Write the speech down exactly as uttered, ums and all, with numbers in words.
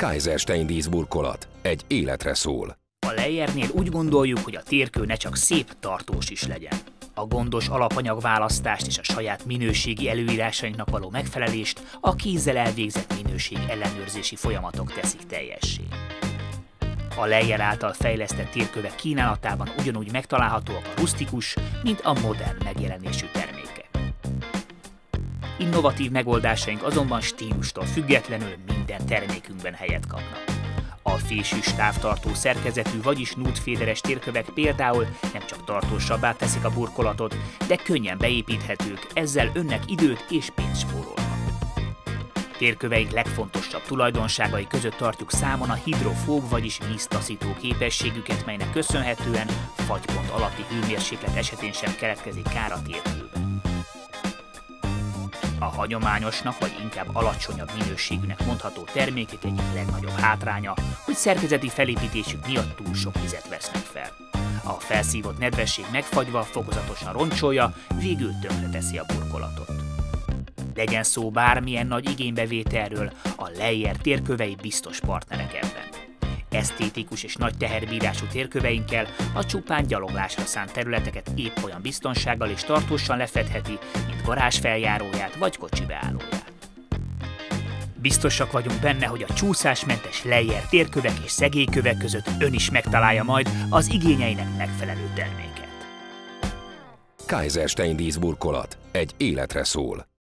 Kaiserstein díszburkolat. Egy életre szól. A Leiernél úgy gondoljuk, hogy a térkő ne csak szép, tartós is legyen. A gondos alapanyagválasztást és a saját minőségi előírásainknak való megfelelést a kézzel elvégzett minőség ellenőrzési folyamatok teszik teljessé. A Leier által fejlesztett térkövek kínálatában ugyanúgy megtalálhatóak a rusztikus, mint a modern megjelenésű termékek. Innovatív megoldásaink azonban stílustól függetlenül minden termékünkben helyet kapnak. A fésűs távtartó szerkezetű, vagyis núdféderes térkövek például nem csak tartósabbá teszik a burkolatot, de könnyen beépíthetők, ezzel önnek időt és pénzt spórolnak. Térköveink legfontosabb tulajdonságai között tartjuk számon a hidrofób, vagyis víztaszító képességüket, melynek köszönhetően fagypont alatti hőmérséklet esetén sem keletkezik kár a térkőben. A hagyományosnak, vagy inkább alacsonyabb minőségűnek mondható termékek egyik legnagyobb hátránya, hogy szerkezeti felépítésük miatt túl sok vizet vesznek fel. A felszívott nedvesség megfagyva fokozatosan roncsolja, végül tönkreteszi a burkolatot. Legyen szó bármilyen nagy igénybevételről, a Leier térkövei biztos partnerek ebben. Esztétikus és nagy teherbírású térköveinkkel a csupán gyaloglásra szánt területeket épp olyan biztonsággal és tartósan lefedheti, mint garázs feljáróját vagy kocsi beállóját. Biztosak vagyunk benne, hogy a csúszásmentes Leier térkövek és szegélykövek között ön is megtalálja majd az igényeinek megfelelő terméket. Kaiserstein díszburkolat. Egy életre szól.